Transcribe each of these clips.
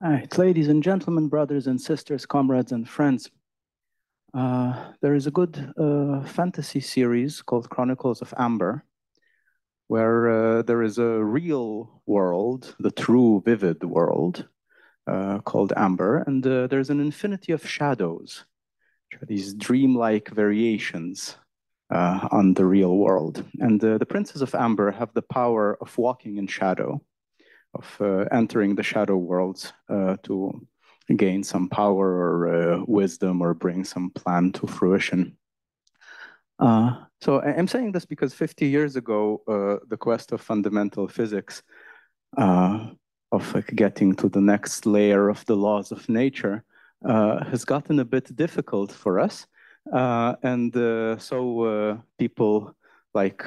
All right, ladies and gentlemen, brothers and sisters, comrades and friends. There is a good fantasy series called Chronicles of Amber, where there is a real world, the true vivid world, called Amber, and there's an infinity of shadows, which are these dreamlike variations on the real world. And the princes of Amber have the power of walking in shadow, of entering the shadow worlds to gain some power or wisdom or bring some plan to fruition. So I'm saying this because 50 years ago, the quest of fundamental physics, of getting to the next layer of the laws of nature, has gotten a bit difficult for us. So people like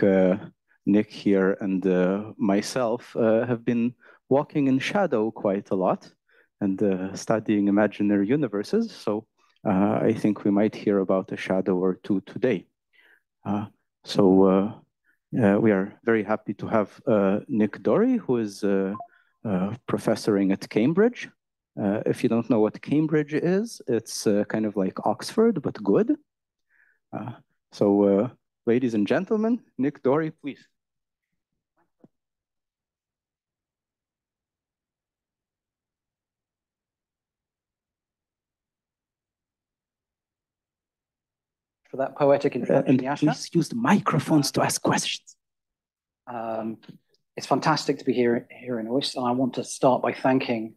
Nick here and myself have been walking in shadow quite a lot and studying imaginary universes. So I think we might hear about a shadow or two today. We are very happy to have Nick Dorey, who is professoring at Cambridge. If you don't know what Cambridge is, it's kind of like Oxford, but good. Ladies and gentlemen, Nick Dorey, please. For that poetic introduction, Yasha. Please use the microphones to ask questions. It's fantastic to be here in OIS, and I want to start by thanking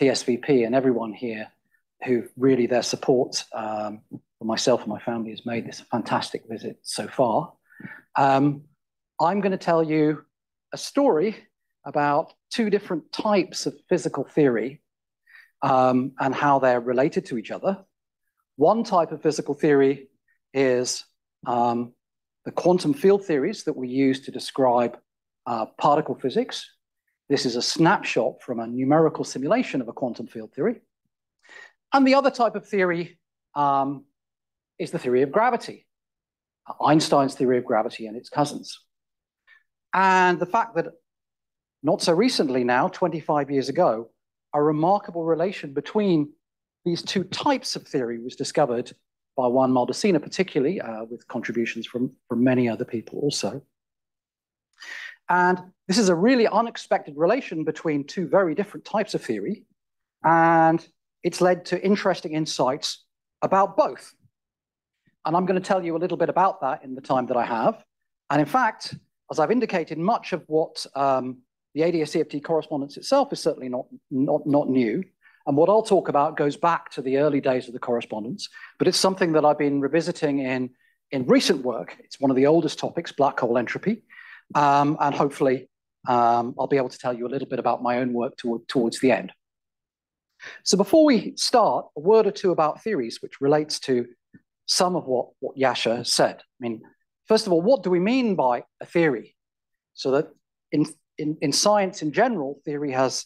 TSVP and everyone here who really their support for myself and my family has made this a fantastic visit so far. I'm going to tell you a story about two different types of physical theory and how they're related to each other. One type of physical theory is the quantum field theories that we use to describe particle physics. This is a snapshot from a numerical simulation of a quantum field theory. And the other type of theory is the theory of gravity, Einstein's theory of gravity and its cousins. And the fact that not so recently now, 25 years ago, a remarkable relation between these two types of theory was discovered by Juan Maldacena particularly, with contributions from many other people also. And this is a really unexpected relation between two very different types of theory, and it's led to interesting insights about both. And I'm going to tell you a little bit about that in the time that I have. And in fact, as I've indicated, much of what the ADS/CFT correspondence itself is certainly not new. And what I'll talk about goes back to the early days of the correspondence, but it's something that I've been revisiting in recent work. It's one of the oldest topics, black hole entropy. And hopefully I'll be able to tell you a little bit about my own work towards the end. So before we start, a word or two about theories, which relates to some of what Yasha has said. I mean, first of all, what do we mean by a theory? So that in science in general, theory has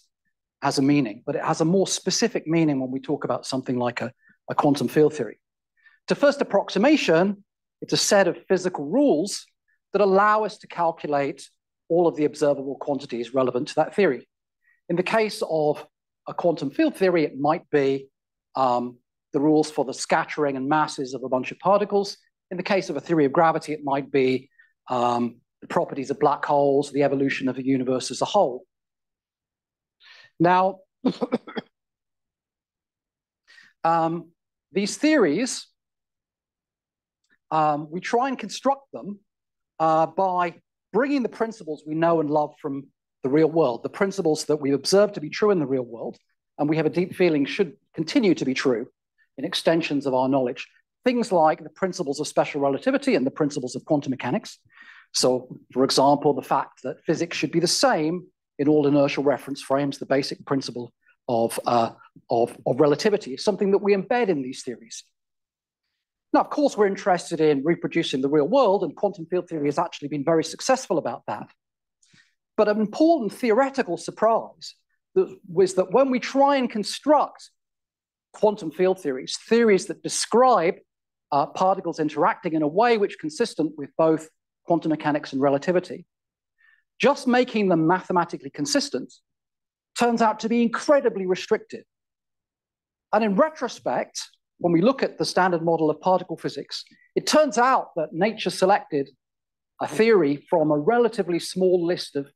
a meaning, but it has a more specific meaning when we talk about something like a quantum field theory. To first approximation, it's a set of physical rules that allow us to calculate all of the observable quantities relevant to that theory. In the case of a quantum field theory, it might be the rules for the scattering and masses of a bunch of particles. In the case of a theory of gravity, it might be the properties of black holes, the evolution of the universe as a whole. Now, these theories, we try and construct them by bringing the principles we know and love from the real world, the principles that we observe to be true in the real world, and we have a deep feeling should continue to be true in extensions of our knowledge, things like the principles of special relativity and the principles of quantum mechanics. So, for example, the fact that physics should be the same in all inertial reference frames, the basic principle of relativity, is something that we embed in these theories. Now, of course, we're interested in reproducing the real world, and quantum field theory has actually been very successful about that. But an important theoretical surprise was that when we try and construct quantum field theories, theories that describe particles interacting in a way which is consistent with both quantum mechanics and relativity, just making them mathematically consistent turns out to be incredibly restricted. And in retrospect, when we look at the standard model of particle physics, it turns out that nature selected a theory from a relatively small list of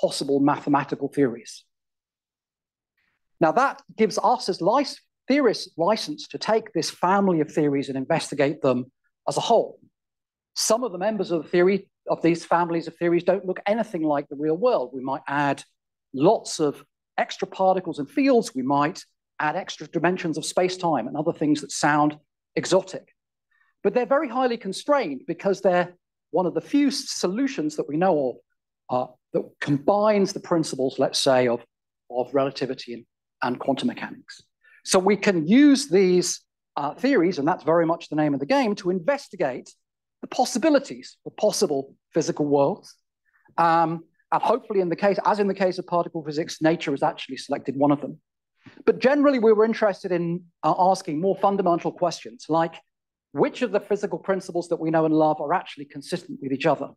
possible mathematical theories. Now that gives us as theorists license to take this family of theories and investigate them as a whole. Some of the members of the theory of these families of theories don't look anything like the real world. We might add lots of extra particles and fields. We might add extra dimensions of space-time and other things that sound exotic. But they're very highly constrained because they're one of the few solutions that we know of that combines the principles, let's say, of relativity and quantum mechanics. So we can use these theories, and that's very much the name of the game, to investigate the possibilities, the possible physical worlds. And hopefully in the case, as in the case of particle physics, nature has actually selected one of them. But generally, we were interested in asking more fundamental questions, like which of the physical principles that we know and love are actually consistent with each other?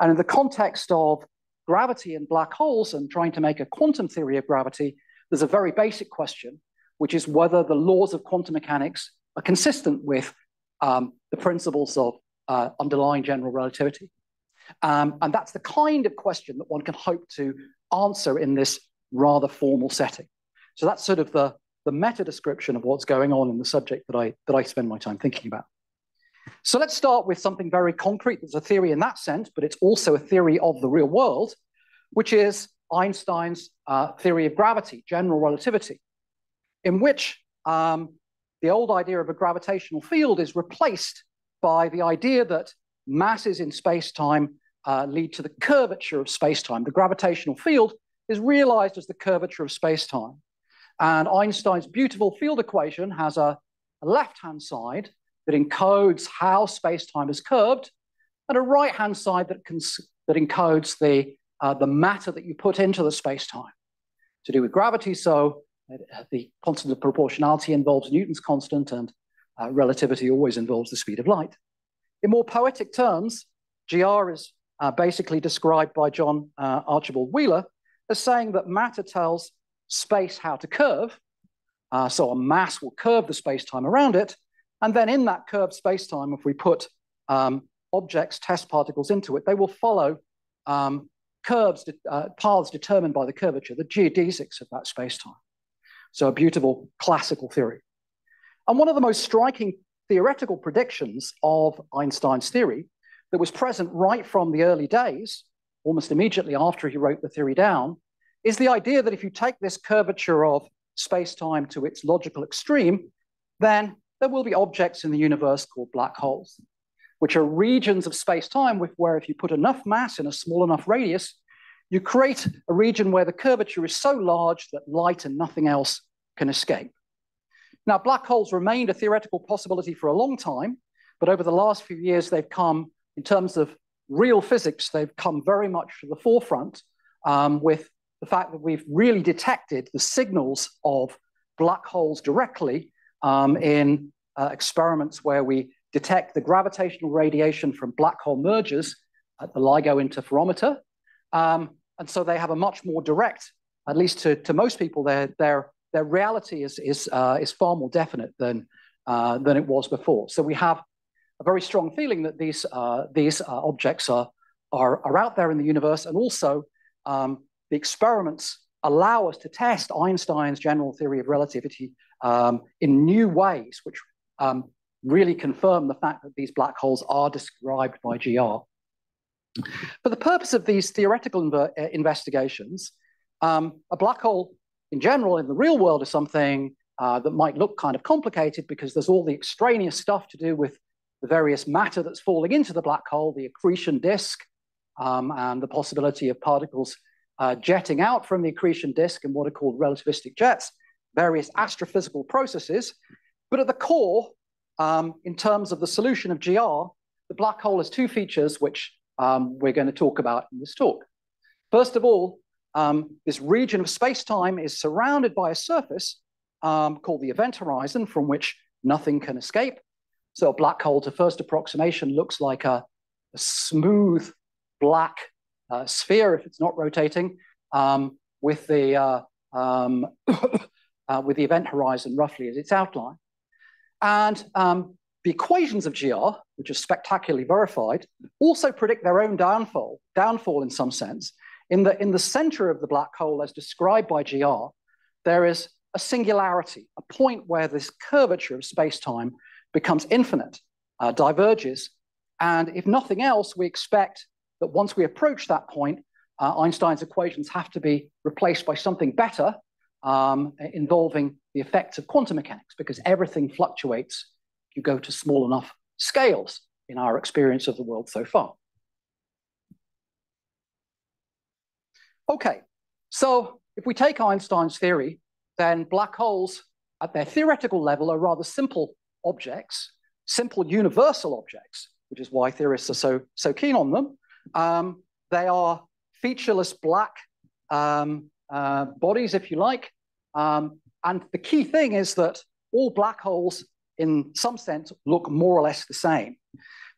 And in the context of gravity and black holes and trying to make a quantum theory of gravity, there's a very basic question, which is whether the laws of quantum mechanics are consistent with the principles of underlying general relativity. And that's the kind of question that one can hope to answer in this rather formal setting. So that's sort of the meta description of what's going on in the subject that I spend my time thinking about. So let's start with something very concrete. There's a theory in that sense, but it's also a theory of the real world, which is Einstein's theory of gravity, general relativity, in which the old idea of a gravitational field is replaced by the idea that masses in space-time lead to the curvature of space-time. The gravitational field is realized as the curvature of space-time. And Einstein's beautiful field equation has a left-hand side that encodes how space-time is curved, and a right-hand side that encodes the matter that you put into the space-time to do with gravity. So the constant of proportionality involves Newton's constant, and relativity always involves the speed of light. In more poetic terms, GR is basically described by John Archibald Wheeler as saying that matter tells space how to curve. So a mass will curve the space-time around it. And then in that curved space-time, if we put objects, test particles into it, they will follow paths determined by the curvature, the geodesics of that space-time. So a beautiful classical theory. And one of the most striking theoretical predictions of Einstein's theory that was present right from the early days, almost immediately after he wrote the theory down, is the idea that if you take this curvature of space-time to its logical extreme, then there will be objects in the universe called black holes, which are regions of space-time where if you put enough mass in a small enough radius, you create a region where the curvature is so large that light and nothing else can escape. Now, black holes remained a theoretical possibility for a long time, but over the last few years, they've come, in terms of real physics, they've come very much to the forefront with the fact that we've really detected the signals of black holes directly in experiments where we detect the gravitational radiation from black hole mergers at the LIGO interferometer. And so they have a much more direct, at least to most people, their reality is far more definite than it was before. So we have a very strong feeling that these objects are out there in the universe, and also the experiments allow us to test Einstein's general theory of relativity in new ways, which really confirm the fact that these black holes are described by GR. For the purpose of these theoretical investigations, a black hole in general in the real world is something that might look kind of complicated because there's all the extraneous stuff to do with the various matter that's falling into the black hole, the accretion disk, and the possibility of particles jetting out from the accretion disk in what are called relativistic jets, various astrophysical processes. But at the core, in terms of the solution of GR, the black hole has two features which we're going to talk about in this talk. First of all, this region of space-time is surrounded by a surface called the event horizon, from which nothing can escape. So a black hole, to first approximation, looks like a smooth black sphere if it's not rotating, with the event horizon roughly as its outline. And the equations of GR, which are spectacularly verified, also predict their own downfall in some sense. In the center of the black hole, as described by GR, there is a singularity, a point where this curvature of space-time becomes infinite, diverges. And if nothing else, we expect that once we approach that point, Einstein's equations have to be replaced by something better, involving the effects of quantum mechanics, because everything fluctuates if you go to small enough scales in our experience of the world so far. Okay, so if we take Einstein's theory, then black holes at their theoretical level are rather simple objects, simple universal objects, which is why theorists are so keen on them. They are featureless black bodies, if you like. And the key thing is that all black holes, in some sense, look more or less the same.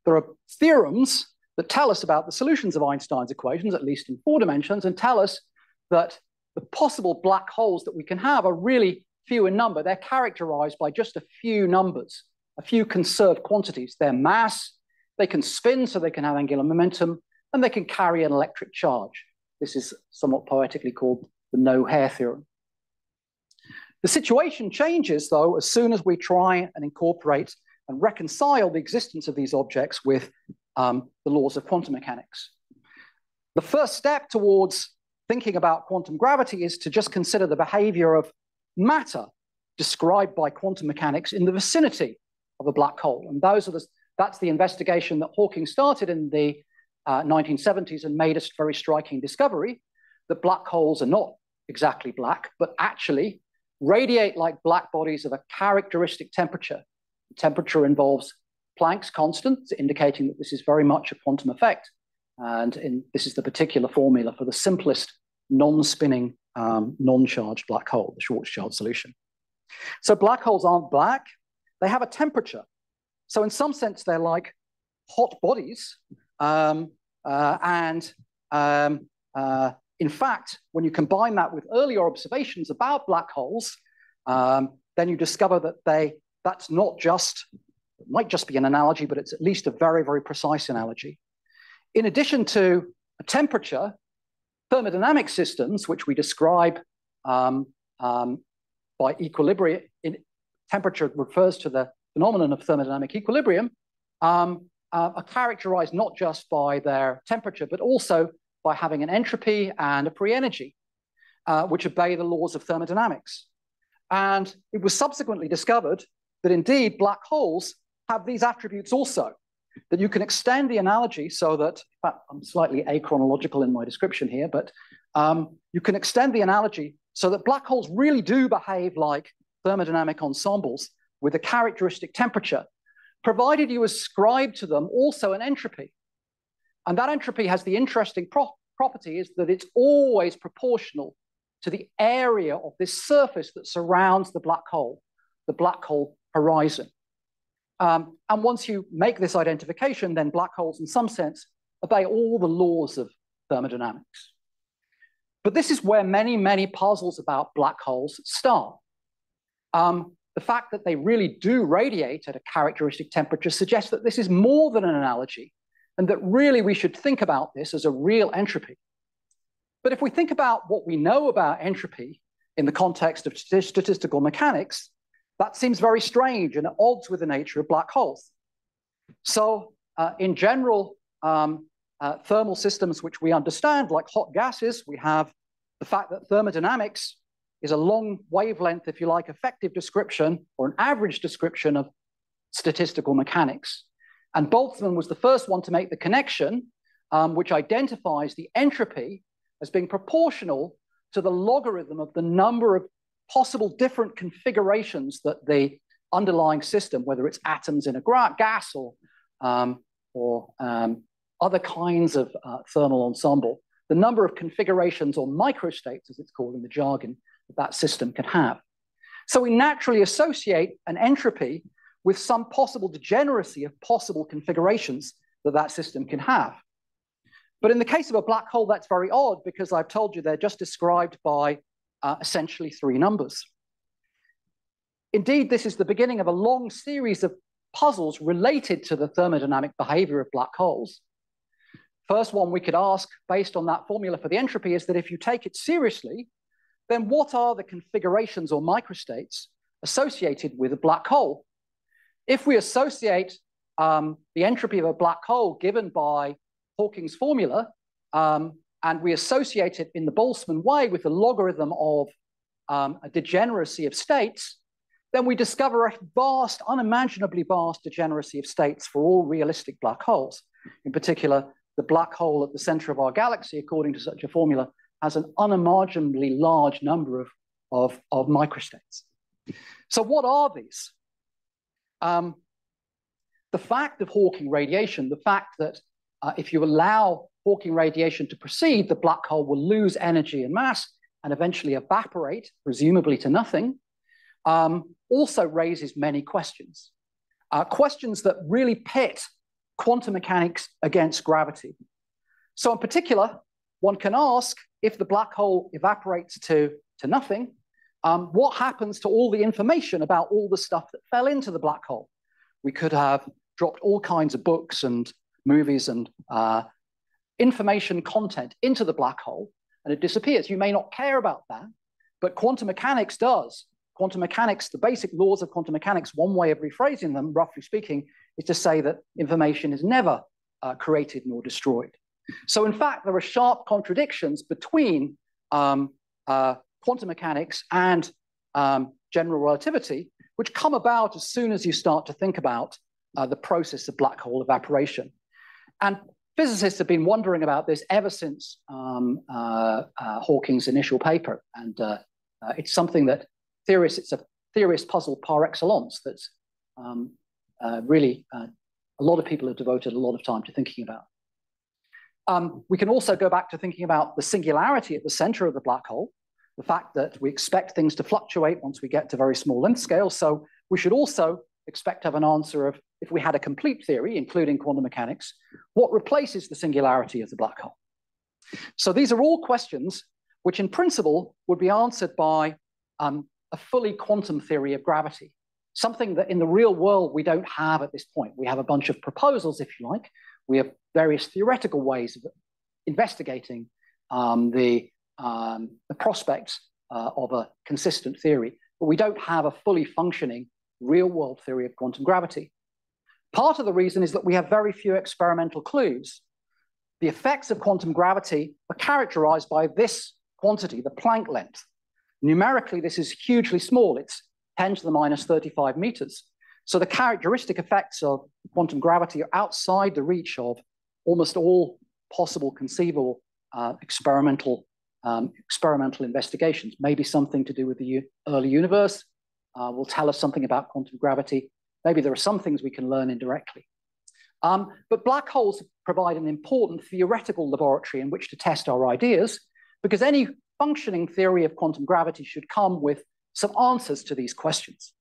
There are theorems that tell us about the solutions of Einstein's equations, at least in 4 dimensions, and tell us that the possible black holes that we can have are really few in number. They're characterized by just a few numbers, a few conserved quantities. Their mass, they can spin so they can have angular momentum, and they can carry an electric charge. This is somewhat poetically called the no-hair theorem. The situation changes, though, as soon as we try and incorporate and reconcile the existence of these objects with the laws of quantum mechanics. The first step towards thinking about quantum gravity is to just consider the behavior of matter described by quantum mechanics in the vicinity of a black hole. And that's the investigation that Hawking started in the 1970s and made a very striking discovery that black holes are not exactly black, but actually radiate like black bodies of a characteristic temperature. The temperature involves Planck's constant, indicating that this is very much a quantum effect. And this is the particular formula for the simplest non-spinning, non-charged black hole, the Schwarzschild solution. So black holes aren't black. They have a temperature. So in some sense, they're like hot bodies. In fact, when you combine that with earlier observations about black holes, then you discover that that's not just, it might just be an analogy, but it's at least a very, very precise analogy. In addition to a temperature, thermodynamic systems, which we describe by equilibrium, temperature refers to the phenomenon of thermodynamic equilibrium, are characterized not just by their temperature, but also by having an entropy and a free energy, which obey the laws of thermodynamics. And it was subsequently discovered that indeed black holes have these attributes also, that you can extend the analogy so that, in fact, I'm slightly achronological in my description here, but you can extend the analogy so that black holes really do behave like thermodynamic ensembles with a characteristic temperature, provided you ascribe to them also an entropy. And that entropy has the interesting property is that it's always proportional to the area of this surface that surrounds the black hole horizon. And once you make this identification, then black holes, in some sense, obey all the laws of thermodynamics. But this is where many, many puzzles about black holes start. The fact that they really do radiate at a characteristic temperature suggests that this is more than an analogy, and that really we should think about this as a real entropy. But if we think about what we know about entropy in the context of statistical mechanics, that seems very strange and at odds with the nature of black holes. So in general, thermal systems which we understand, like hot gases, we have the fact that thermodynamics is a long wavelength, if you like, effective description or an average description of statistical mechanics. And Boltzmann was the first one to make the connection, which identifies the entropy as being proportional to the logarithm of the number of possible different configurations that the underlying system, whether it's atoms in a gas or other kinds of thermal ensemble, the number of configurations or microstates, as it's called in the jargon, that system can have. So we naturally associate an entropy with some possible degeneracy of possible configurations that that system can have. But in the case of a black hole, that's very odd, because I've told you they're just described by essentially three numbers. Indeed, this is the beginning of a long series of puzzles related to the thermodynamic behavior of black holes. First one we could ask, based on that formula for the entropy, is that if you take it seriously, then what are the configurations or microstates associated with a black hole? If we associate the entropy of a black hole given by Hawking's formula, and we associate it in the Boltzmann way with the logarithm of a degeneracy of states, then we discover a vast, unimaginably vast degeneracy of states for all realistic black holes. In particular, the black hole at the center of our galaxy, according to such a formula, has an unimaginably large number of microstates. So what are these? The fact of Hawking radiation, the fact that if you allow Hawking radiation to proceed, the black hole will lose energy and mass and eventually evaporate, presumably to nothing, also raises many questions. Questions that really pit quantum mechanics against gravity. So in particular, one can ask, if the black hole evaporates to nothing, what happens to all the information about all the stuff that fell into the black hole? We could have dropped all kinds of books and movies and information content into the black hole, and it disappears. You may not care about that, but quantum mechanics does. Quantum mechanics, the basic laws of quantum mechanics, one way of rephrasing them, roughly speaking, is to say that information is never created nor destroyed. So in fact, there are sharp contradictions between quantum mechanics and general relativity, which come about as soon as you start to think about the process of black hole evaporation. And physicists have been wondering about this ever since Hawking's initial paper. And it's something that theorists, it's a theorist puzzle par excellence that's really a lot of people have devoted a lot of time to thinking about. We can also go back to thinking about the singularity at the center of the black hole, the fact that we expect things to fluctuate once we get to very small length scales. So we should also expect to have an answer of, if we had a complete theory, including quantum mechanics, what replaces the singularity of the black hole? So these are all questions which in principle would be answered by a fully quantum theory of gravity, something that in the real world we don't have at this point. We have a bunch of proposals, if you like. We have various theoretical ways of investigating the prospects of a consistent theory, but we don't have a fully functioning real-world theory of quantum gravity. Part of the reason is that we have very few experimental clues. The effects of quantum gravity are characterized by this quantity, the Planck length. Numerically, this is hugely small. It's 10 to the minus 35 meters. So the characteristic effects of quantum gravity are outside the reach of almost all possible conceivable experimental investigations. Maybe something to do with the early universe will tell us something about quantum gravity. Maybe there are some things we can learn indirectly. But black holes provide an important theoretical laboratory in which to test our ideas, because any functioning theory of quantum gravity should come with some answers to these questions.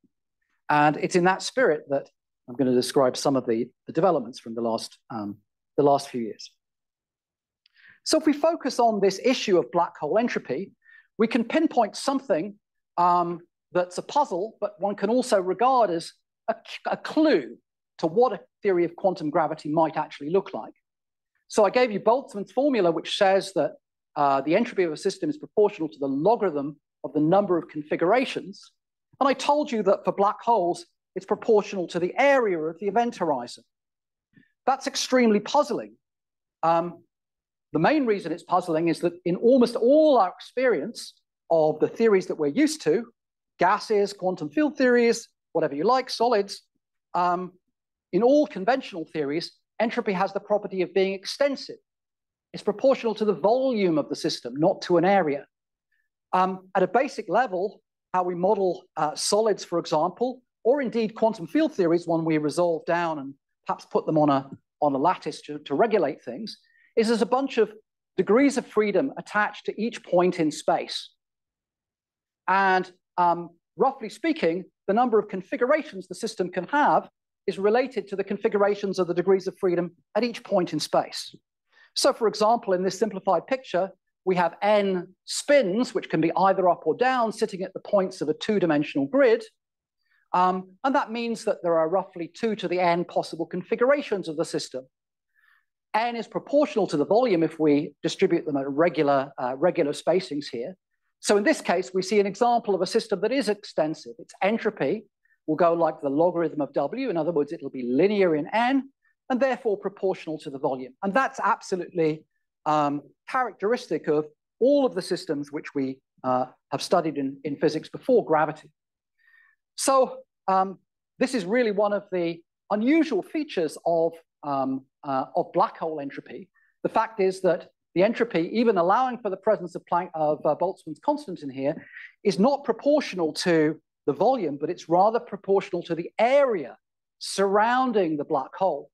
And it's in that spirit that I'm going to describe some of the developments from the last few years. So if we focus on this issue of black hole entropy, we can pinpoint something that's a puzzle, but one can also regard as a clue to what a theory of quantum gravity might actually look like. So I gave you Boltzmann's formula, which says that the entropy of a system is proportional to the logarithm of the number of configurations. And I told you that for black holes, it's proportional to the area of the event horizon. That's extremely puzzling. The main reason it's puzzling is that in almost all our experience of the theories that we're used to, gases, quantum field theories, whatever you like, solids, in all conventional theories, entropy has the property of being extensive. It's proportional to the volume of the system, not to an area. At a basic level, how we model solids, for example, or indeed quantum field theories, when we resolve down and perhaps put them on a lattice to regulate things, is there's a bunch of degrees of freedom attached to each point in space. And roughly speaking, the number of configurations the system can have is related to the configurations of the degrees of freedom at each point in space. So for example, in this simplified picture, we have n spins, which can be either up or down, sitting at the points of a two-dimensional grid. And that means that there are roughly 2 to the n possible configurations of the system. N is proportional to the volume if we distribute them at regular spacings here. So in this case, we see an example of a system that is extensive. Its entropy will go like the logarithm of W. In other words, it'll be linear in n, and therefore proportional to the volume. And that's absolutely characteristic of all of the systems which we have studied in physics before gravity. So this is really one of the unusual features of black hole entropy. The fact is that the entropy, even allowing for the presence of Boltzmann's constant in here, is not proportional to the volume, but it's rather proportional to the area surrounding the black hole.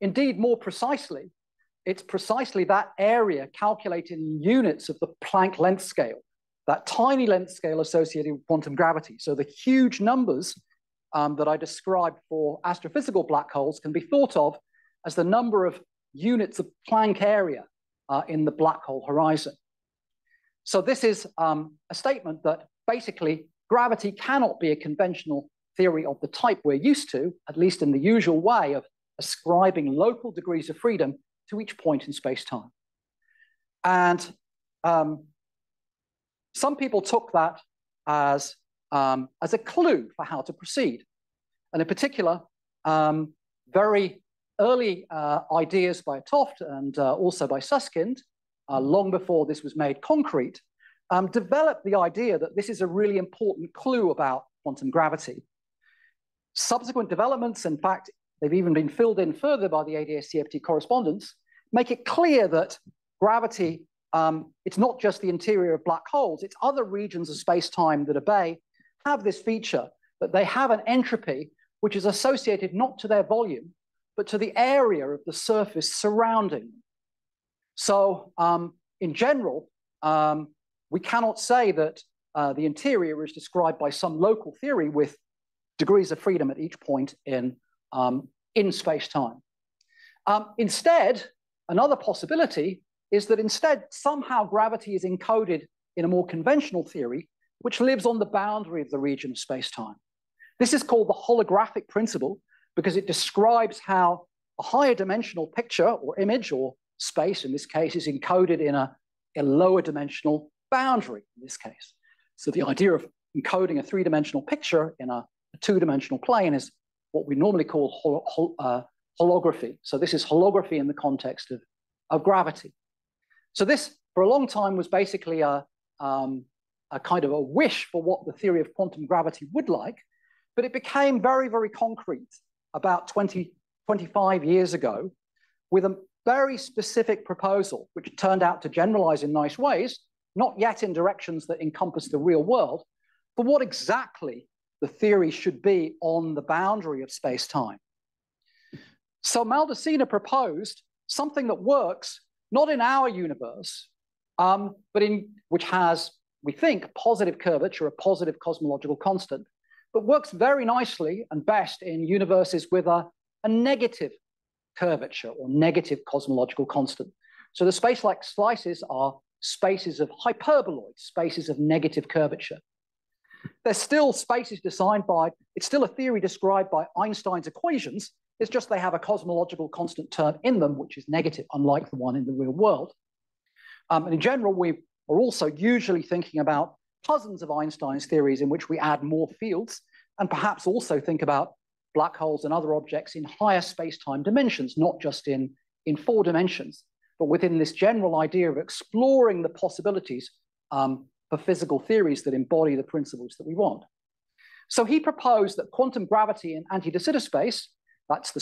Indeed, more precisely, it's precisely that area calculated in units of the Planck length scale, that tiny length scale associated with quantum gravity. So the huge numbers that I described for astrophysical black holes can be thought of as the number of units of Planck area in the black hole horizon. So this is a statement that basically gravity cannot be a conventional theory of the type we're used to, at least in the usual way of ascribing local degrees of freedom to each point in space-time. And some people took that as a clue for how to proceed. And in particular, very early ideas by 't Hooft and also by Susskind, long before this was made concrete, developed the idea that this is a really important clue about quantum gravity. Subsequent developments, in fact, they've even been filled in further by the ADS/CFT correspondence, make it clear that gravity, it's not just the interior of black holes, it's other regions of space-time that obey, have this feature, that they have an entropy which is associated not to their volume, but to the area of the surface surrounding them. So in general, we cannot say that the interior is described by some local theory with degrees of freedom at each point in space-time. Instead, another possibility is that instead somehow gravity is encoded in a more conventional theory, which lives on the boundary of the region of space-time. This is called the holographic principle because it describes how a higher dimensional picture or image or space, in this case, is encoded in a lower dimensional boundary, in this case. So the idea of encoding a three-dimensional picture in a two-dimensional plane is what we normally call holography. So this is holography in the context of gravity. So this, for a long time, was basically a kind of a wish for what the theory of quantum gravity would like, but it became very, very concrete about 25 years ago with a very specific proposal, which turned out to generalize in nice ways, not yet in directions that encompass the real world, but what exactly the theory should be on the boundary of space-time. So Maldacena proposed something that works not in our universe, but in which has, we think, positive curvature, a positive cosmological constant, but works very nicely and best in universes with a negative curvature or negative cosmological constant. So the space-like slices are spaces of hyperboloids, spaces of negative curvature. There's still spaces designed by, it's still a theory described by Einstein's equations, it's just they have a cosmological constant term in them, which is negative, unlike the one in the real world. And in general, we are also usually thinking about dozens of Einstein's theories in which we add more fields, and perhaps also think about black holes and other objects in higher space-time dimensions, not just in 4 dimensions, but within this general idea of exploring the possibilities for physical theories that embody the principles that we want. So he proposed that quantum gravity in anti de Sitter space, that's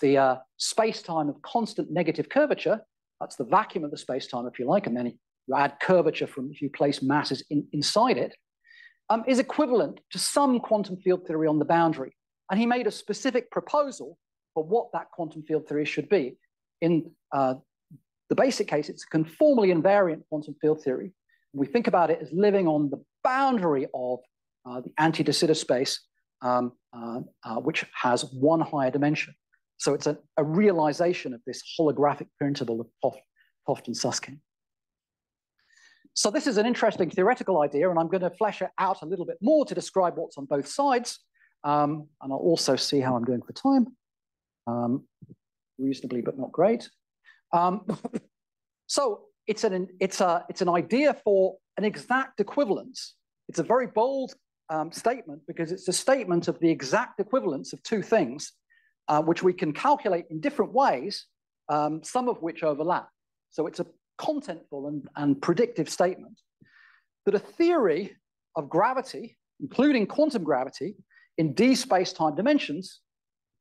the space-time of constant negative curvature, that's the vacuum of the space-time, if you like, and then you add curvature from if you place masses inside it, is equivalent to some quantum field theory on the boundary. And he made a specific proposal for what that quantum field theory should be. In the basic case, it's a conformally invariant quantum field theory. We think about it as living on the boundary of the anti-de Sitter space, which has one higher dimension. So it's a realization of this holographic principle of Hooft and Susskind. So this is an interesting theoretical idea, and I'm going to flesh it out a little bit more to describe what's on both sides. And I'll also see how I'm doing for time. Reasonably, but not great. So it's an idea for an exact equivalence. It's a very bold statement because it's a statement of the exact equivalence of two things, which we can calculate in different ways, some of which overlap. So it's a contentful and predictive statement that a theory of gravity, including quantum gravity, in d space-time dimensions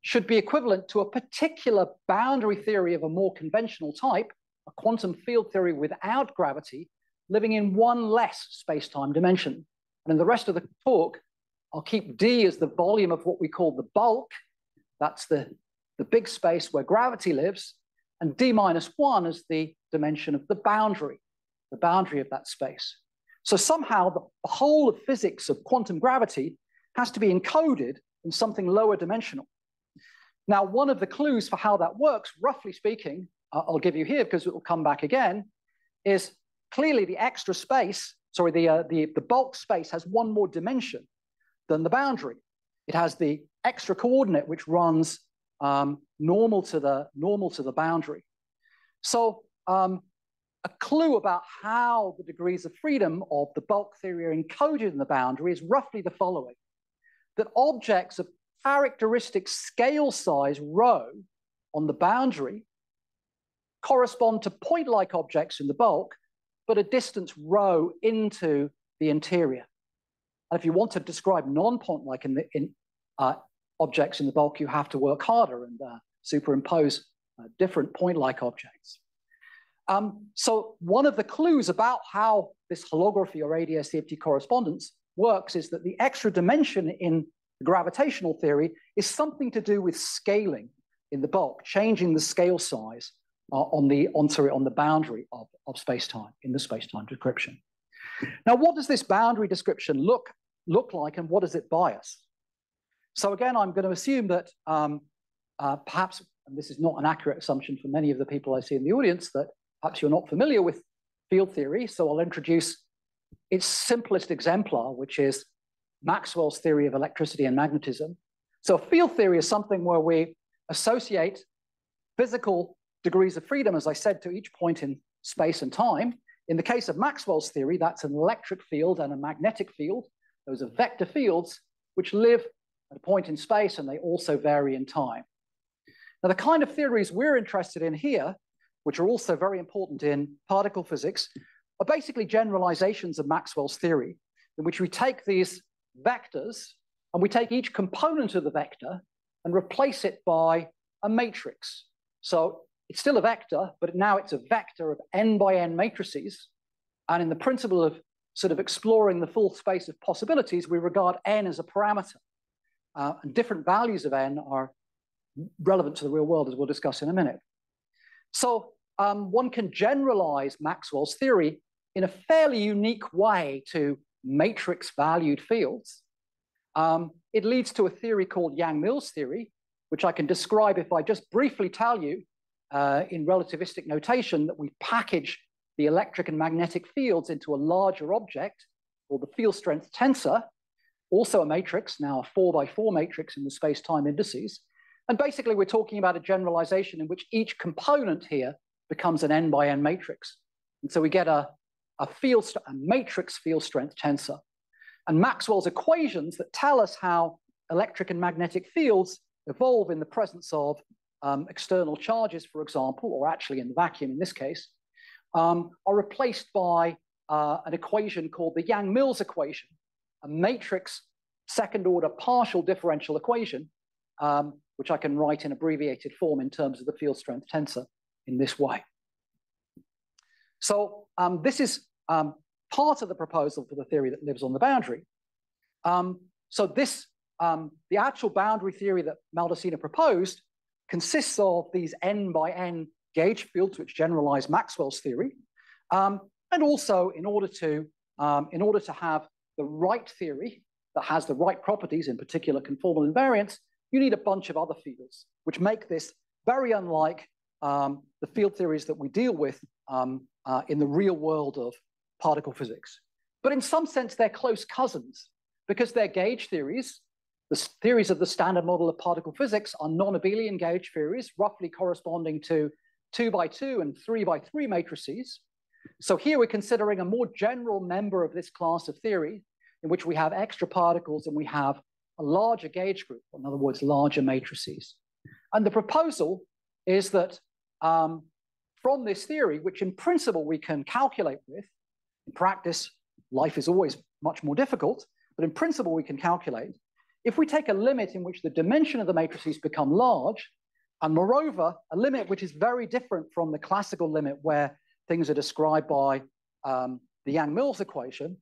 should be equivalent to a particular boundary theory of a more conventional type, a quantum field theory without gravity, living in one less space-time dimension. And in the rest of the talk, I'll keep d as the volume of what we call the bulk. That's the big space where gravity lives, and d minus one is the dimension of the boundary of that space. So somehow the whole of physics of quantum gravity has to be encoded in something lower dimensional. Now, one of the clues for how that works, roughly speaking, I'll give you here because it will come back again, is clearly the extra space, sorry, the bulk space has one more dimension than the boundary. It has the extra coordinate which runs normal to the boundary. So a clue about how the degrees of freedom of the bulk theory are encoded in the boundary is roughly the following: that objects of characteristic scale size rho on the boundary correspond to point-like objects in the bulk, but a distance rho into the interior. And if you want to describe non-point-like objects in the bulk, you have to work harder and superimpose different point-like objects. So one of the clues about how this holography or ADS/CFT correspondence works is that the extra dimension in the gravitational theory is something to do with scaling in the bulk, changing the scale size on the boundary of space-time, in the space-time description. Now, what does this boundary description look like, and what does it bias? So again, I'm going to assume that perhaps, and this is not an accurate assumption for many of the people I see in the audience, that perhaps you're not familiar with field theory, so I'll introduce its simplest exemplar, which is Maxwell's theory of electricity and magnetism. So field theory is something where we associate physical degrees of freedom, as I said, to each point in space and time. In the case of Maxwell's theory, that's an electric field and a magnetic field. Those are vector fields which live at a point in space, and they also vary in time. Now, the kind of theories we're interested in here, which are also very important in particle physics, are basically generalizations of Maxwell's theory, in which we take these vectors and we take each component of the vector and replace it by a matrix. So it's still a vector, but now it's a vector of n by n matrices. And in the principle of sort of exploring the full space of possibilities, we regard n as a parameter. And different values of n are relevant to the real world, as we'll discuss in a minute. So one can generalize Maxwell's theory in a fairly unique way to matrix-valued fields. It leads to a theory called Yang-Mills theory, which I can describe if I just briefly tell you in relativistic notation that we package the electric and magnetic fields into a larger object called the field strength tensor, also a matrix, now a 4 by 4 matrix in the space-time indices. And basically, we're talking about a generalization in which each component here becomes an n by n matrix. And so we get a matrix field strength tensor. And Maxwell's equations that tell us how electric and magnetic fields evolve in the presence of external charges, for example, or actually in the vacuum in this case, are replaced by an equation called the Yang-Mills equation, a matrix second-order partial differential equation, which I can write in abbreviated form in terms of the field strength tensor in this way. So this is part of the proposal for the theory that lives on the boundary. So this, the actual boundary theory that Maldacena proposed consists of these n by n gauge fields, which generalize Maxwell's theory, and also in order to have the right theory that has the right properties, in particular conformal invariance, you need a bunch of other fields, which make this very unlike the field theories that we deal with in the real world of particle physics. But in some sense, they're close cousins because they're gauge theories. The theories of the standard model of particle physics are non-abelian gauge theories, roughly corresponding to 2x2 and 3x3 matrices. So here we're considering a more general member of this class of theory in which we have extra particles and we have a larger gauge group, in other words, larger matrices. And the proposal is that from this theory, which in principle we can calculate with, in practice, life is always much more difficult, but in principle we can calculate, if we take a limit in which the dimension of the matrices become large, and moreover, a limit which is very different from the classical limit where things are described by the Yang-Mills equation,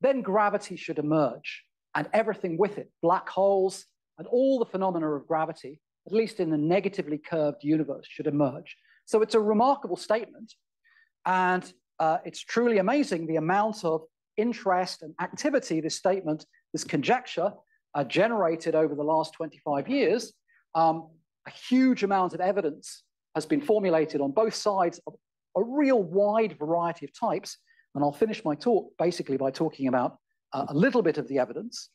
then gravity should emerge, and everything with it, black holes and all the phenomena of gravity, at least in the negatively curved universe, should emerge. So it's a remarkable statement, and it's truly amazing the amount of interest and activity this statement, this conjecture, generated over the last 25 years. A huge amount of evidence has been formulated on both sides of a real wide variety of types, and I'll finish my talk basically by talking about a little bit of the evidence,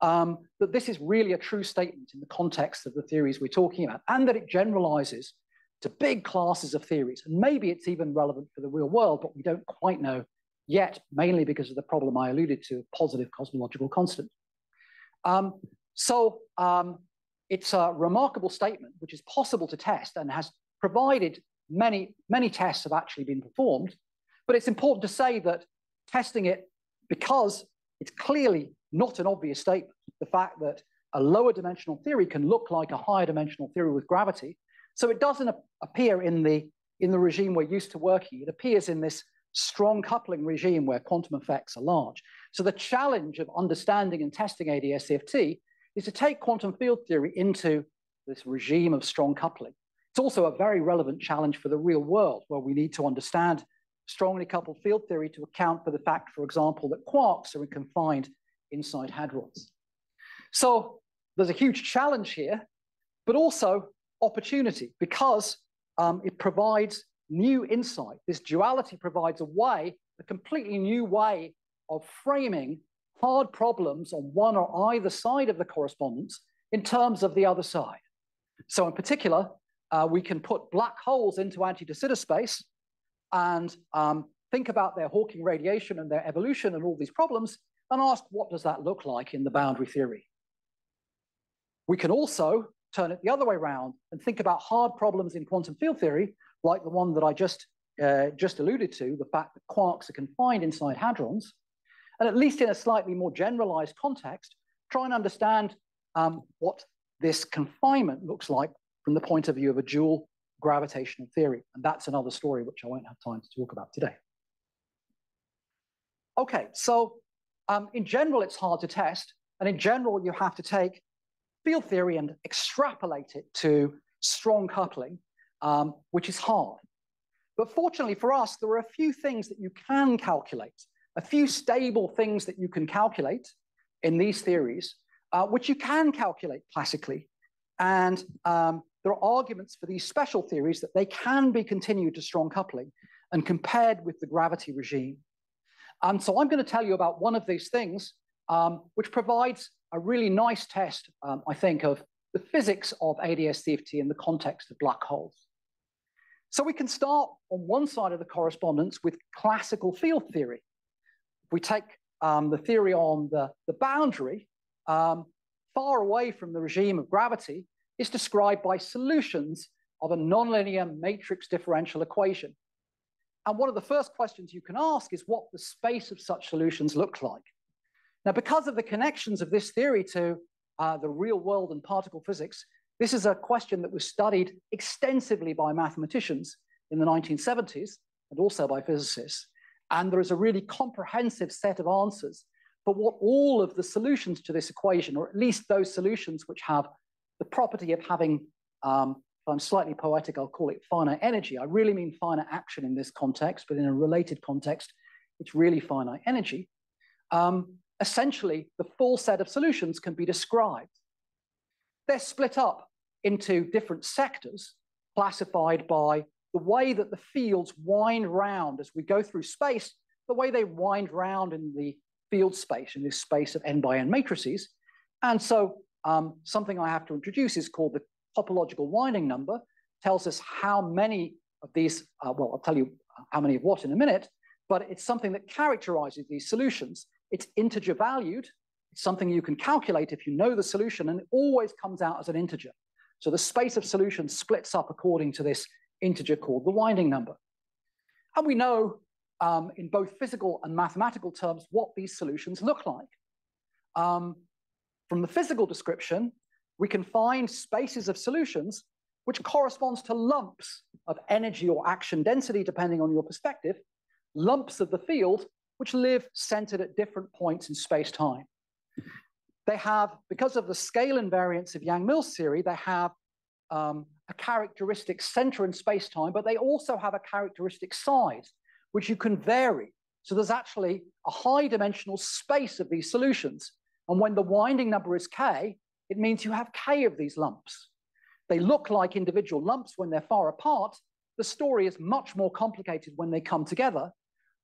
that this is really a true statement in the context of the theories we're talking about, and that it generalizes to big classes of theories. And maybe it's even relevant for the real world, but we don't quite know yet, mainly because of the problem I alluded to, positive cosmological constant. It's a remarkable statement, which is possible to test and has provided many, many tests have actually been performed. But it's important to say that testing it, because it's clearly not an obvious statement, the fact that a lower dimensional theory can look like a higher dimensional theory with gravity. So it doesn't appear in the regime we're used to working. It appears in this strong coupling regime where quantum effects are large. So the challenge of understanding and testing ADS/CFT is to take quantum field theory into this regime of strong coupling. It's also a very relevant challenge for the real world, where we need to understand strongly coupled field theory to account for the fact, for example, that quarks are confined inside hadrons. So there's a huge challenge here, but also opportunity, because it provides new insight. This duality provides a completely new way of framing hard problems on one or either side of the correspondence in terms of the other side. So in particular, we can put black holes into anti-de Sitter space and think about their Hawking radiation and their evolution and all these problems and ask, what does that look like in the boundary theory? We can also turn it the other way around and think about hard problems in quantum field theory, like the one that I just alluded to, the fact that quarks are confined inside hadrons, and at least in a slightly more generalized context, try and understand what this confinement looks like from the point of view of a dual gravitational theory. And that's another story which I won't have time to talk about today. Okay, so in general, it's hard to test. And in general, you have to take field theory and extrapolate it to strong coupling, which is hard. But fortunately for us, there are a few things that you can calculate, a few stable things that you can calculate in these theories, which you can calculate classically. And there are arguments for these special theories that they can be continued to strong coupling and compared with the gravity regime. And so I'm going to tell you about one of these things, which provides a really nice test, I think, of the physics of ADS/CFT in the context of black holes. So we can start on one side of the correspondence with classical field theory. We take the theory on the boundary, far away from the regime of gravity, is described by solutions of a nonlinear matrix differential equation. And one of the first questions you can ask is what the space of such solutions look like. Now, because of the connections of this theory to the real world and particle physics, this is a question that was studied extensively by mathematicians in the 1970s and also by physicists. And there is a really comprehensive set of answers for what all of the solutions to this equation, or at least those solutions which have the property of having, if I'm slightly poetic, I'll call it finite energy. I really mean finite action in this context, but in a related context, it's really finite energy. Essentially, the full set of solutions can be described. They're split up into different sectors, classified by the way that the fields wind round as we go through space, the way they wind round in the field space, in this space of n-by-n matrices. And so something I have to introduce is called the topological winding number. Tells us how many of these, well, I'll tell you how many of what in a minute, but it's something that characterizes these solutions. It's integer valued. It's something you can calculate if you know the solution, and it always comes out as an integer. So the space of solutions splits up according to this integer called the winding number. And we know in both physical and mathematical terms what these solutions look like. From the physical description, we can find spaces of solutions which corresponds to lumps of energy or action density, depending on your perspective, lumps of the field which live centered at different points in space-time. They have, because of the scale invariance of Yang-Mills theory, they have a characteristic center in space-time, but they also have a characteristic size, which you can vary. So there's actually a high-dimensional space of these solutions. And when the winding number is k, it means you have k of these lumps. They look like individual lumps when they're far apart. The story is much more complicated when they come together,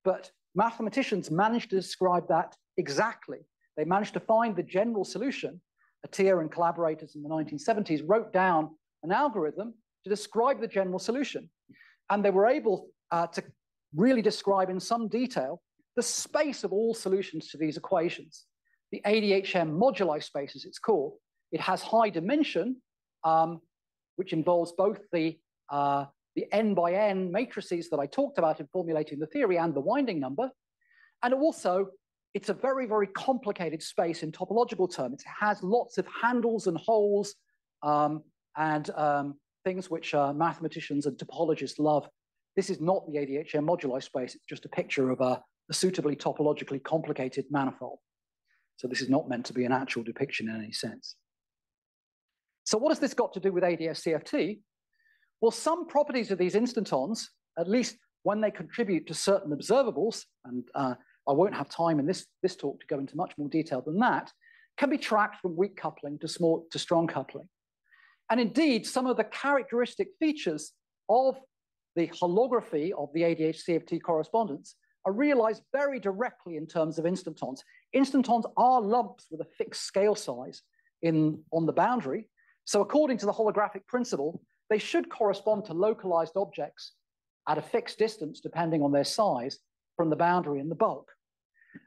but mathematicians managed to describe that exactly. They managed to find the general solution. Atiyah and collaborators in the 1970s wrote down an algorithm to describe the general solution. And they were able to really describe in some detail the space of all solutions to these equations. The ADHM moduli space is its called. It has high dimension, which involves both the n-by-n matrices that I talked about in formulating the theory and the winding number. And also, it's a very, very complicated space in topological terms. It has lots of handles and holes and things which mathematicians and topologists love. This is not the ADHM moduli space. It's just a picture of a suitably topologically complicated manifold. So this is not meant to be an actual depiction in any sense. So what has this got to do with ADS-CFT? Well, some properties of these instantons, at least when they contribute to certain observables, and I won't have time in this talk to go into much more detail than that, can be tracked from weak coupling to strong coupling. And indeed, some of the characteristic features of the holography of the ADS-CFT correspondence are realized very directly in terms of instantons. Instantons are lumps with a fixed scale size on the boundary. So according to the holographic principle, they should correspond to localized objects at a fixed distance, depending on their size, from the boundary and the bulk.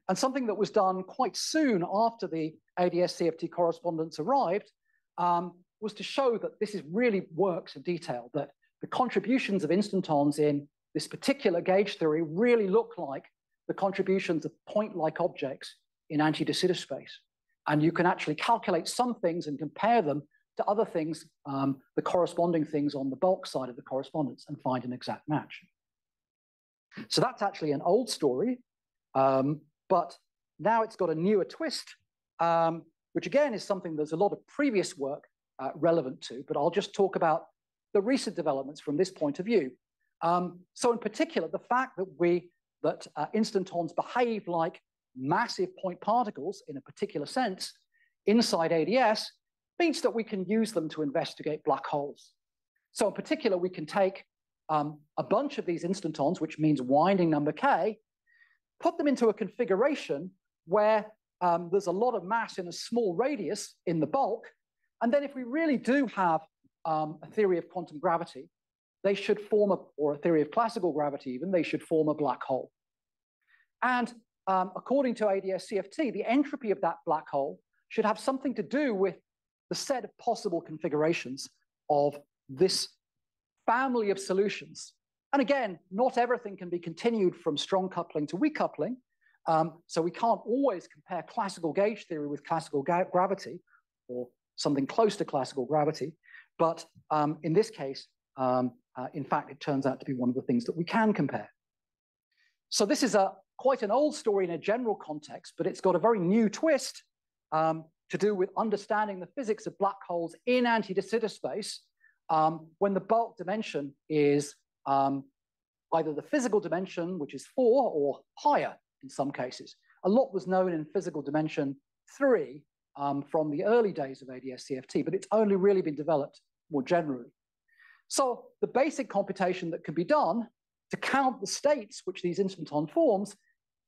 And something that was done quite soon after the ADS-CFT correspondence arrived was to show that this is really works in detail, that the contributions of instantons in this particular gauge theory really look like the contributions of point-like objects in anti-de Sitter space. And you can actually calculate some things and compare them to other things, the corresponding things on the bulk side of the correspondence, and find an exact match. So that's actually an old story, but now it's got a newer twist, which again is something there's a lot of previous work relevant to, but I'll just talk about the recent developments from this point of view. So in particular, the fact that instantons behave like massive point particles in a particular sense inside ADS means that we can use them to investigate black holes. So in particular, we can take a bunch of these instantons, which means winding number k, put them into a configuration where there's a lot of mass in a small radius in the bulk, and then if we really do have a theory of quantum gravity, they should form or a theory of classical gravity even, they should form a black hole. And according to ADS-CFT, the entropy of that black hole should have something to do with the set of possible configurations of this family of solutions. And again, not everything can be continued from strong coupling to weak coupling, so we can't always compare classical gauge theory with classical gravity, or something close to classical gravity, but in this case, in fact, it turns out to be one of the things that we can compare. So this is quite an old story in a general context, but it's got a very new twist, to do with understanding the physics of black holes in anti-de Sitter space, when the bulk dimension is either the physical dimension, which is 4, or higher in some cases. A lot was known in physical dimension 3 from the early days of ADS/CFT, but it's only really been developed more generally. So the basic computation that can be done to count the states which these instrumenton forms,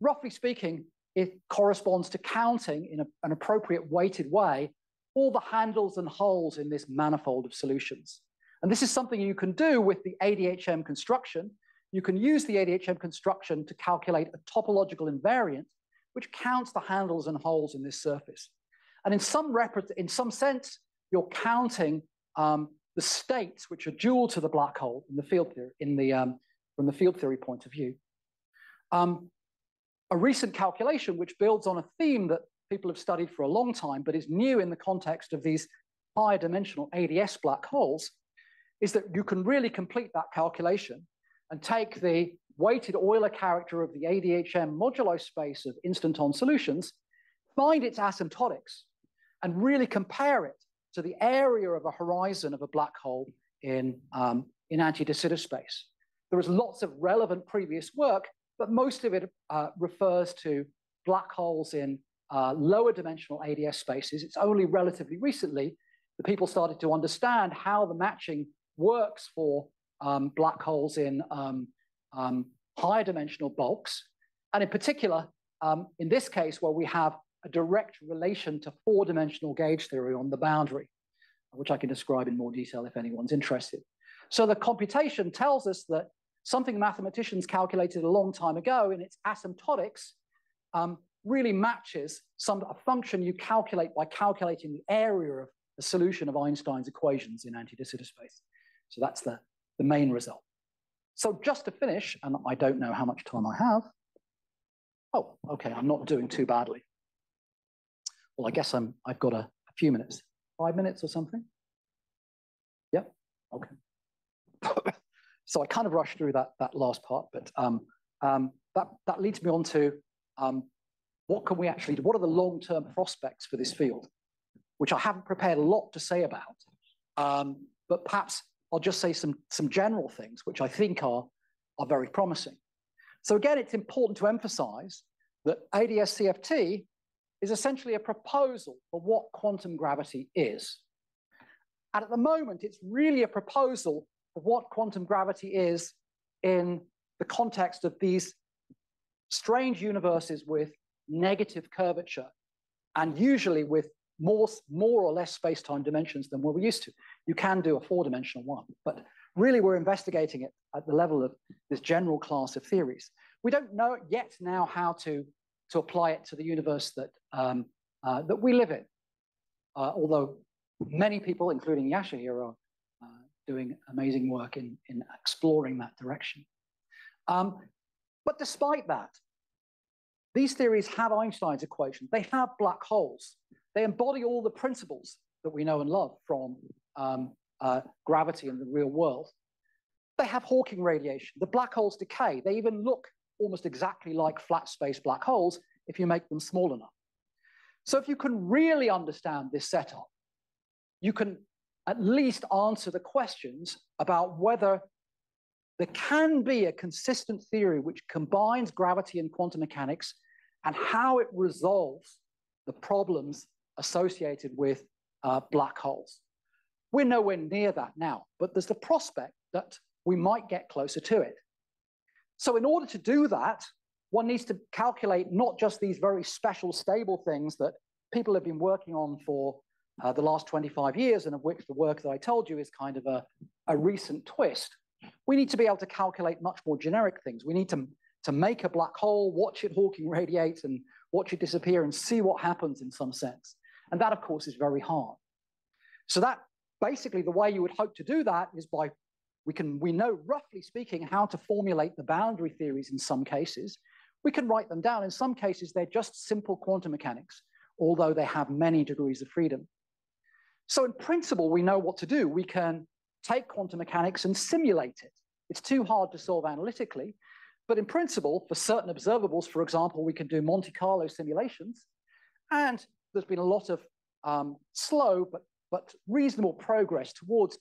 roughly speaking, it corresponds to counting in an appropriate weighted way all the handles and holes in this manifold of solutions. And this is something you can do with the ADHM construction. You can use the ADHM construction to calculate a topological invariant, which counts the handles and holes in this surface. And in some sense, you're counting the states which are dual to the black hole in the field theory, from the field theory point of view. A recent calculation which builds on a theme that people have studied for a long time, but is new in the context of these higher dimensional ADS black holes, is that you can really complete that calculation and take the weighted Euler character of the ADHM modulo space of instanton solutions, find its asymptotics, and really compare it to the area of a horizon of a black hole in anti-de Sitter space. There is lots of relevant previous work, but most of it refers to black holes in lower dimensional ADS spaces. It's only relatively recently that people started to understand how the matching works for black holes in higher dimensional bulks. And in particular, in this case, where we have a direct relation to four-dimensional gauge theory on the boundary, which I can describe in more detail if anyone's interested. So the computation tells us that something mathematicians calculated a long time ago in its asymptotics really matches a function you calculate by calculating the area of the solution of Einstein's equations in anti-de Sitter space. So that's the main result. So just to finish, and I don't know how much time I have. Oh, okay, I'm not doing too badly. Well, I guess I've got a few minutes, 5 minutes or something. Yep, okay. So I kind of rushed through that last part, but that leads me on to what can we actually do? What are the long-term prospects for this field, which I haven't prepared a lot to say about, but perhaps I'll just say some general things, which I think are very promising. So again, it's important to emphasize that ADS-CFT is essentially a proposal for what quantum gravity is. And at the moment, it's really a proposal of what quantum gravity is in the context of these strange universes with negative curvature, and usually with more or less space-time dimensions than what we're used to. You can do a four-dimensional one, but really we're investigating it at the level of this general class of theories. We don't know yet now how to apply it to the universe that we live in, although many people, including Yasha here, are doing amazing work in exploring that direction. But despite that, these theories have Einstein's equations. They have black holes. They embody all the principles that we know and love from gravity in the real world. They have Hawking radiation. The black holes decay. They even look almost exactly like flat space black holes if you make them small enough. So if you can really understand this setup, you can at least answer the questions about whether there can be a consistent theory which combines gravity and quantum mechanics and how it resolves the problems associated with black holes. We're nowhere near that now, but there's the prospect that we might get closer to it. So in order to do that, one needs to calculate not just these very special stable things that people have been working on for the last 25 years, and of which the work that I told you is kind of a recent twist. We need to be able to calculate much more generic things. We need to make a black hole, watch it Hawking radiate, and watch it disappear, and see what happens in some sense. And that, of course, is very hard. So that basically the way you would hope to do that is by we know, roughly speaking, how to formulate the boundary theories in some cases. We can write them down. In some cases, they're just simple quantum mechanics, although they have many degrees of freedom. So in principle, we know what to do. We can take quantum mechanics and simulate it. It's too hard to solve analytically, but in principle, for certain observables, for example, we can do Monte Carlo simulations. And there's been a lot of slow but reasonable progress towards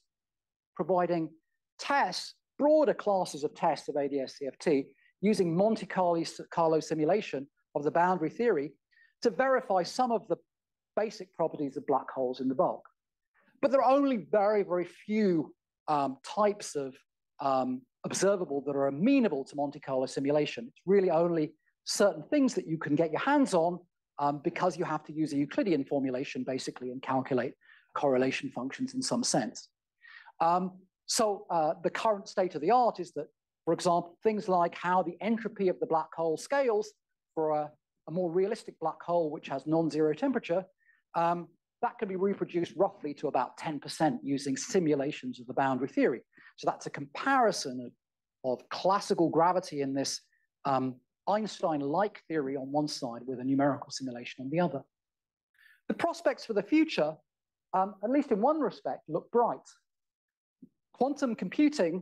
providing tests, broader classes of tests of ADS-CFT using Monte Carlo simulation of the boundary theory to verify some of the basic properties of black holes in the bulk. But there are only very, very few types of observable that are amenable to Monte Carlo simulation. It's really only certain things that you can get your hands on because you have to use a Euclidean formulation, basically, and calculate correlation functions in some sense. So the current state of the art is that, for example, things like how the entropy of the black hole scales for a more realistic black hole, which has non-zero temperature, that can be reproduced roughly to about 10% using simulations of the boundary theory. So that's a comparison of classical gravity in this Einstein-like theory on one side with a numerical simulation on the other. The prospects for the future, at least in one respect, look bright. Quantum computing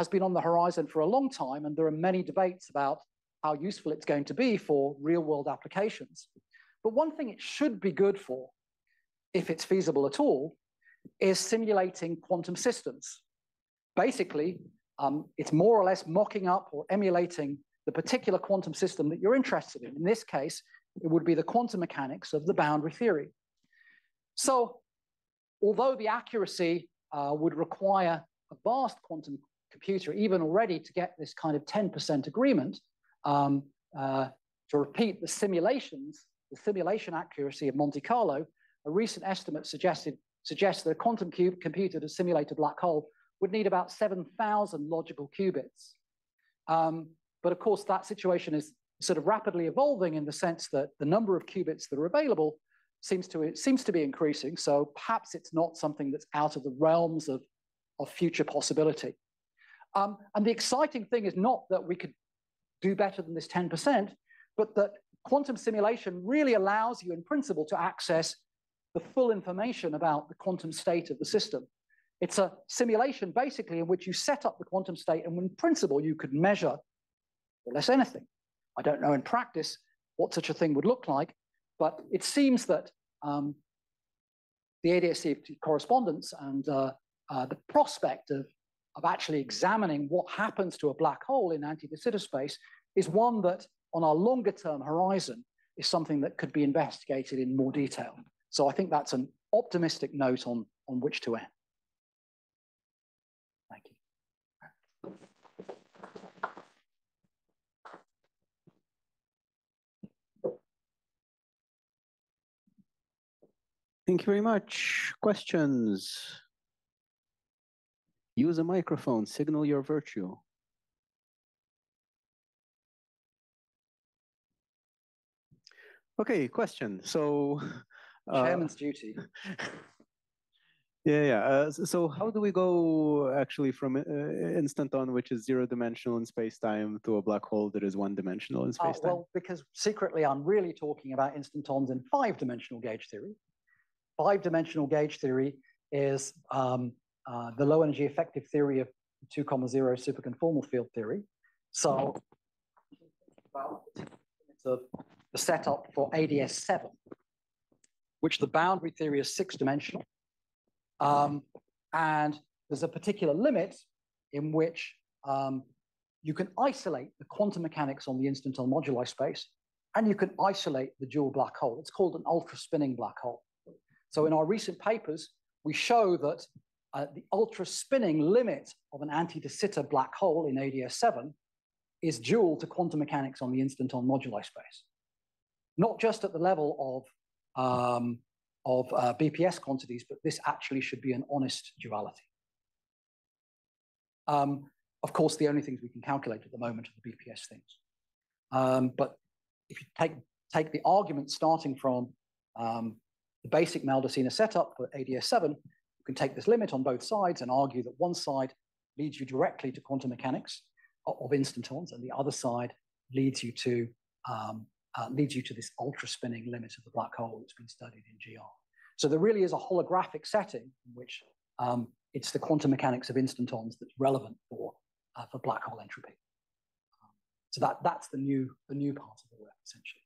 has been on the horizon for a long time, and there are many debates about how useful it's going to be for real-world applications. But one thing it should be good for, if it's feasible at all, is simulating quantum systems. Basically, it's more or less mocking up or emulating the particular quantum system that you're interested in. In this case, it would be the quantum mechanics of the boundary theory. So, although the accuracy would require a vast quantum computer, even already to get this kind of 10% agreement, to repeat the simulations, the simulation accuracy of Monte Carlo, a recent estimate suggests that a quantum computer to simulate a black hole would need about 7,000 logical qubits. But of course, that situation is sort of rapidly evolving in the sense that the number of qubits that are available seems to be increasing. So perhaps it's not something that's out of the realms of future possibility. And the exciting thing is not that we could do better than this 10%, but that quantum simulation really allows you in principle to access the full information about the quantum state of the system. It's a simulation basically in which you set up the quantum state, and in principle you could measure more or less anything. I don't know in practice what such a thing would look like, but it seems that the ADS/CFT correspondence and the prospect of actually examining what happens to a black hole in anti-de Sitter space is one that, on our longer-term horizon, is something that could be investigated in more detail. So I think that's an optimistic note on which to end. Thank you. Thank you very much. Questions? Use a microphone, signal your virtue. Okay, question. So, chairman's duty. Yeah. So, how do we go actually from instanton, which is zero-dimensional in space-time, to a black hole that is one-dimensional in space-time? Well, because secretly, I'm really talking about instantons in five-dimensional gauge theory. Five-dimensional gauge theory is the low-energy effective theory of 2,0 superconformal field theory. So, well, it's the setup for ADS7, which the boundary theory is six-dimensional. And there's a particular limit in which you can isolate the quantum mechanics on the instanton moduli space, and you can isolate the dual black hole. It's called an ultra-spinning black hole. So in our recent papers, we show that the ultra-spinning limit of an anti-de Sitter black hole in ADS7 is dual to quantum mechanics on the instanton moduli space, not just at the level of BPS quantities, but this actually should be an honest duality. Of course, the only things we can calculate at the moment are the BPS things. But if you take the argument starting from the basic Maldacena setup for ADS7, you can take this limit on both sides and argue that one side leads you directly to quantum mechanics of instantons, and the other side leads you to this ultra-spinning limit of the black hole that's been studied in GR. So there really is a holographic setting in which it's the quantum mechanics of instantons that's relevant for black hole entropy. So that's the new part of the work, essentially.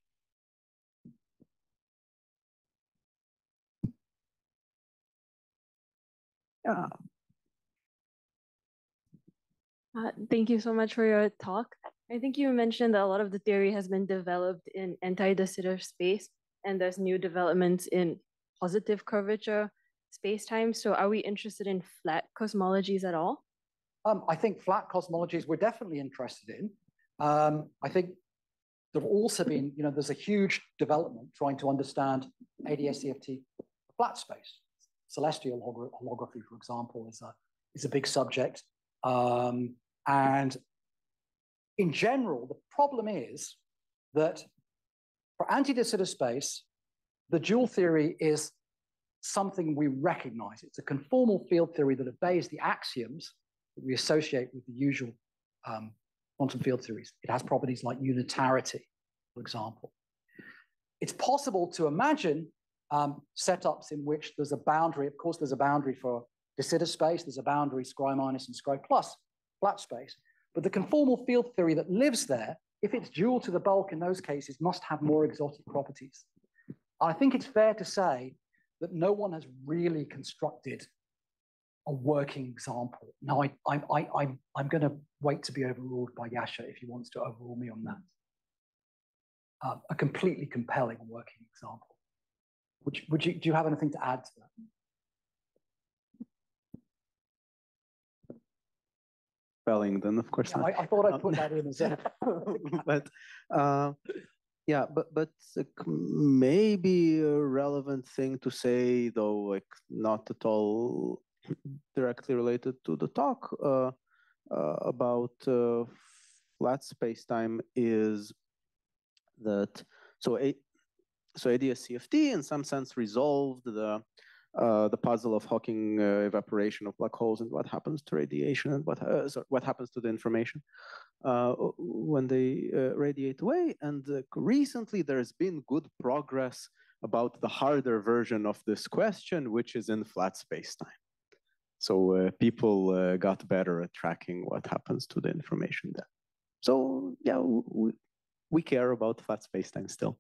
Yeah. Thank you so much for your talk. I think you mentioned that a lot of the theory has been developed in anti-de Sitter space. and there's new developments in positive curvature spacetime. So are we interested in flat cosmologies at all? I think flat cosmologies we're definitely interested in. I think there've also been, there's a huge development trying to understand ADS/CFT flat space. Celestial holography, for example, is a big subject. And in general, the problem is that for anti-de Sitter space, the dual theory is something we recognize. It's a conformal field theory that obeys the axioms that we associate with the usual quantum field theories. It has properties like unitarity, for example. It's possible to imagine setups in which there's a boundary. Of course, there's a boundary for de Sitter space. There's a boundary scry minus and scry plus flat space. But the conformal field theory that lives there, if it's dual to the bulk in those cases, must have more exotic properties. I think it's fair to say that no one has really constructed a working example. Now, I'm going to wait to be overruled by Yasha if he wants to overrule me on that. A completely compelling working example. Do you have anything to add to that? Then of course, yeah, I thought I'd put that in as well. But yeah, but maybe a relevant thing to say, though, like not at all directly related to the talk, about flat spacetime is that so ADS/CFT in some sense resolved the puzzle of Hawking evaporation of black holes and what happens to radiation and what happens to the information when they radiate away. And recently there's been good progress about the harder version of this question, which is in flat spacetime. So people got better at tracking what happens to the information there. So yeah, we care about flat spacetime still.